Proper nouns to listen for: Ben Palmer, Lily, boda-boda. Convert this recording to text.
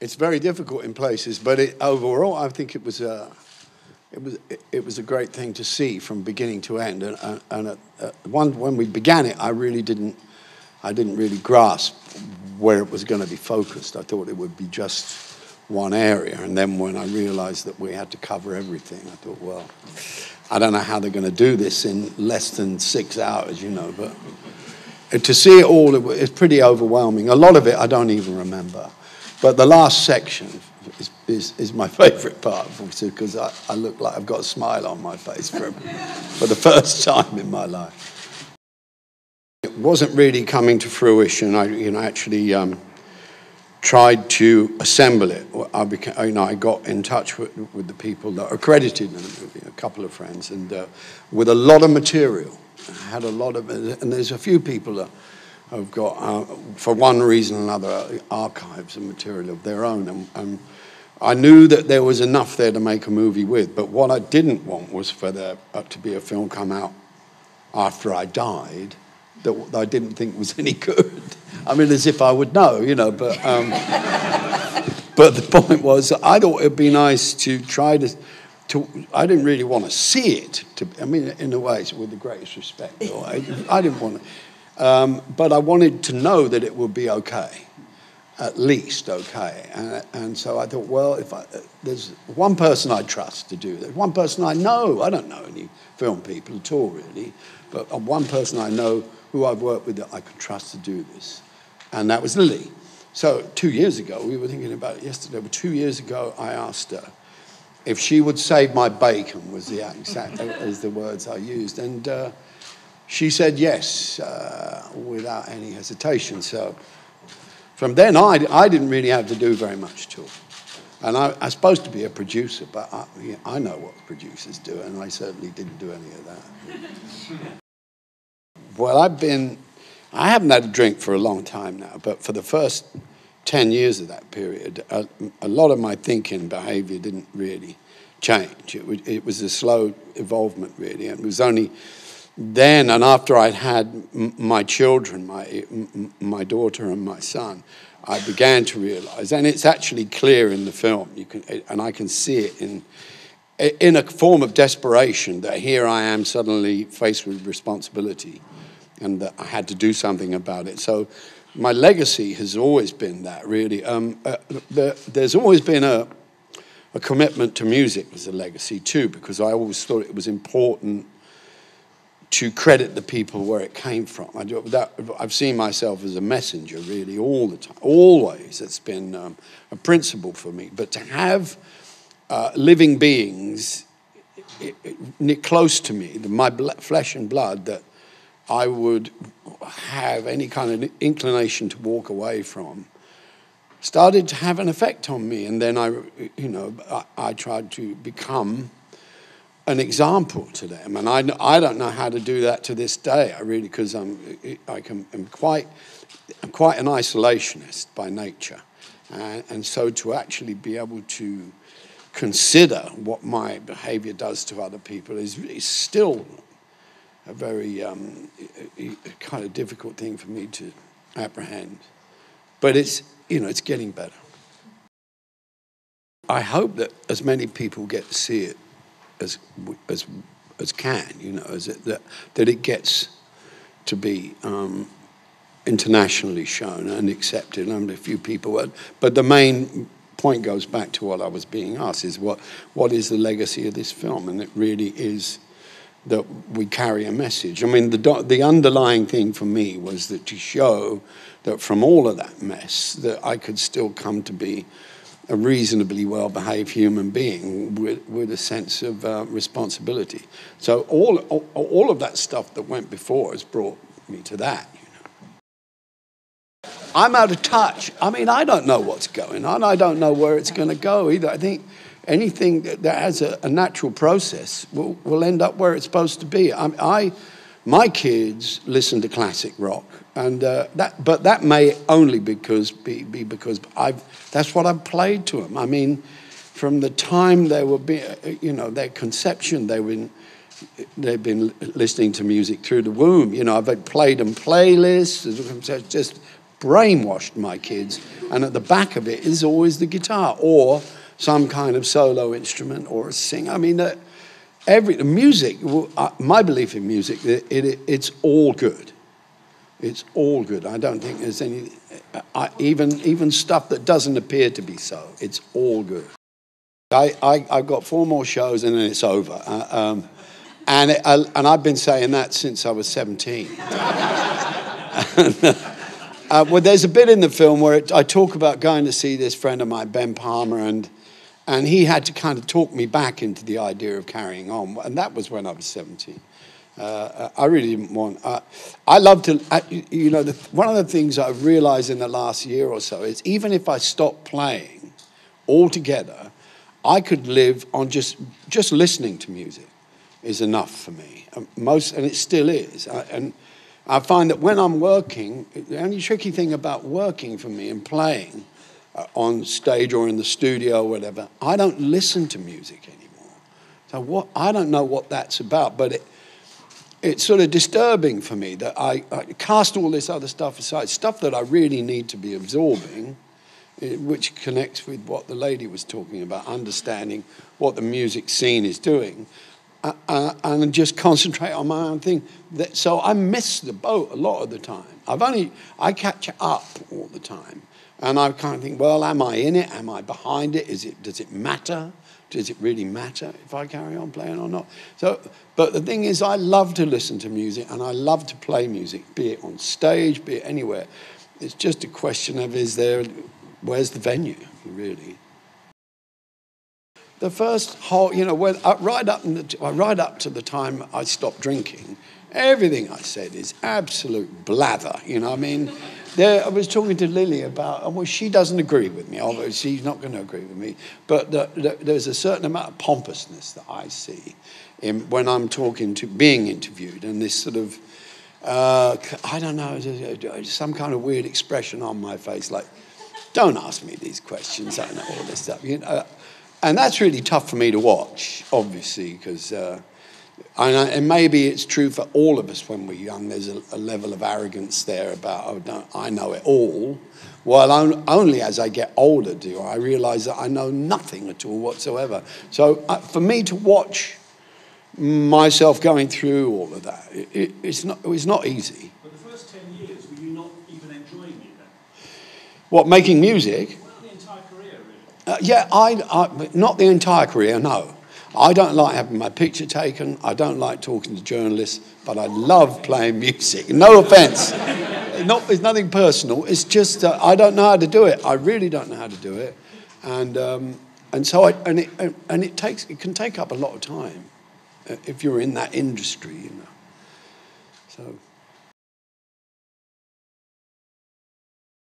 It's very difficult in places, but overall, I think it was a great thing to see from beginning to end. And when we began it, I didn't really grasp where it was going to be focused. I thought it would be just one area, and then when I realised that we had to cover everything, I thought, well, I don't know how they're going to do this in less than 6 hours, you know. But to see it all, it's pretty overwhelming. A lot of it I don't even remember. But the last section is my favourite part, obviously, because I look like I've got a smile on my face for the first time in my life. It wasn't really coming to fruition. I actually tried to assemble it. I got in touch with the people that are credited in the movie, a couple of friends, and with a lot of material. And there's a few people that have got, for one reason or another, archives and material of their own. And I knew that there was enough there to make a movie with, but what I didn't want was for there to be a film come out after I died that I didn't think was any good. I mean, as if I would know, you know, but but the point was, I thought it'd be nice to try to I didn't really want to see it. I mean, in a way, with the greatest respect, I didn't want to, but I wanted to know that it would be okay, at least okay. And so I thought, well, there's one person I trust to do that, one person I know. I don't know any film people at all, really, but one person I know who I've worked with that I could trust to do this. And that was Lily. So 2 years ago, we were thinking about it yesterday, but 2 years ago I asked her if she would save my bacon, was the exact as the words I used. And she said yes, without any hesitation. So from then on, I didn't really have to do very much at all. And I was supposed to be a producer, but I know what producers do, and I certainly didn't do any of that. Well, I haven't had a drink for a long time now, but for the first 10 years of that period, a lot of my thinking and behaviour didn't really change. It was a slow evolvement, really. And it was only then, and after I'd had my children, my daughter and my son, I began to realise, and it's actually clear in the film, and I can see it in a form of desperation, that here I am suddenly faced with responsibility, and that I had to do something about it. So my legacy has always been that, really. There's always been a commitment to music as a legacy too, because I always thought it was important to credit the people where it came from. I've seen myself as a messenger, really, all the time. Always, it's been a principle for me. But to have living beings close to me, my flesh and blood, that I would have any kind of inclination to walk away from, started to have an effect on me. And then I tried to become an example to them. And I don't know how to do that to this day. I really, because I'm quite an isolationist by nature. And so to actually be able to consider what my behaviour does to other people is still a very kind of difficult thing for me to apprehend. But it's getting better. I hope that as many people get to see it as can, you know, that it gets to be internationally shown and accepted. Only a few people, but the main point goes back to what I was being asked, is what is the legacy of this film? And it really is that we carry a message. I mean, the underlying thing for me was that to show that from all of that mess, that I could still come to be a reasonably well-behaved human being with a sense of responsibility. So all of that stuff that went before has brought me to that. I'm out of touch. I mean, I don't know what's going on. I don't know where it's going to go either. I think anything that has a natural process will end up where it's supposed to be. My kids listen to classic rock, and that may only because that's what I've played to them. I mean, from the time they were, their conception, they've been listening to music through the womb. You know, I've played them playlists, just brainwashed my kids, and at the back of it is always the guitar or some kind of solo instrument or a singer. I mean, music, my belief in music, it's all good. It's all good. I don't think there's any, even stuff that doesn't appear to be so, it's all good. I've got 4 more shows and then it's over. And I've been saying that since I was 17. Well, there's a bit in the film where I talk about going to see this friend of mine, Ben Palmer, and he had to kind of talk me back into the idea of carrying on. And that was when I was 17. I really didn't want... I love to... you know, one of the things I've realised in the last year or so is even if I stopped playing altogether, I could live on just listening to music is enough for me. And it still is. And I find that when I'm working, the only tricky thing about working for me and playing on stage or in the studio or whatever, I don't listen to music anymore. So I don't know what that's about, but it's sort of disturbing for me that I cast all this other stuff aside, stuff that I really need to be absorbing, which connects with what the lady was talking about, understanding what the music scene is doing, and just concentrate on my own thing. So I miss the boat a lot of the time. I catch up all the time, and I kind of think, well, am I in it? Am I behind it? Does it matter? Does it really matter if I carry on playing or not? So, but the thing is, I love to listen to music, and I love to play music, be it on stage, be it anywhere. It's just a question of where's the venue, really? The first whole, you know, right up to the time I stopped drinking, everything I said is absolute blather, you know what I mean? I was talking to Lily about, well, she doesn't agree with me, although she's not going to agree with me, but there's a certain amount of pompousness that I see when I'm talking to, being interviewed, and this sort of, I don't know, some kind of weird expression on my face, like, don't ask me these questions, I know all this stuff, you know? And that's really tough for me to watch, obviously, because and maybe it's true for all of us when we're young. There's a level of arrogance there about, oh, I know it all. Well, only as I get older do I realise that I know nothing at all whatsoever. So for me to watch myself going through all of that, it's not easy. But the first 10 years, were you not even enjoying it then? What, making music? Yeah, not the entire career, no. I don't like having my picture taken. I don't like talking to journalists, but I love playing music. No offence. It's nothing personal. It's just I don't know how to do it. I really don't know how to do it. And so it can take up a lot of time if you're in that industry, you know. So...